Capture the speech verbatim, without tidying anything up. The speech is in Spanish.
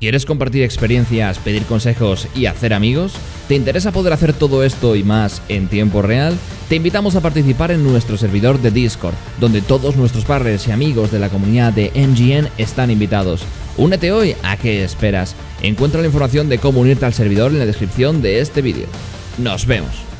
¿Quieres compartir experiencias, pedir consejos y hacer amigos? ¿Te interesa poder hacer todo esto y más en tiempo real? Te invitamos a participar en nuestro servidor de Discord, donde todos nuestros partners y amigos de la comunidad de M G N están invitados. Únete hoy. ¿A qué esperas? Encuentra la información de cómo unirte al servidor en la descripción de este vídeo. ¡Nos vemos!